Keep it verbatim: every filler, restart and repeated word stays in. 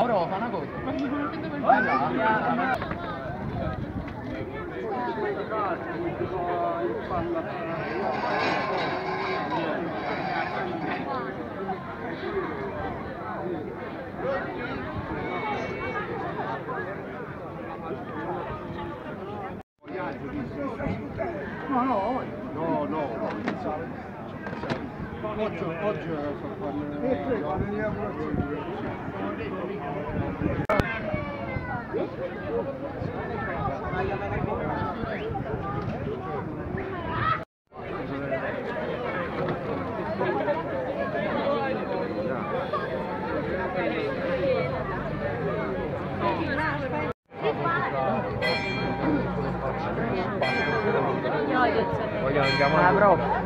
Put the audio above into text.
Auro, fa una cosa. No, no, no, no, no. Oggi, oggi voglio andiamo a prova.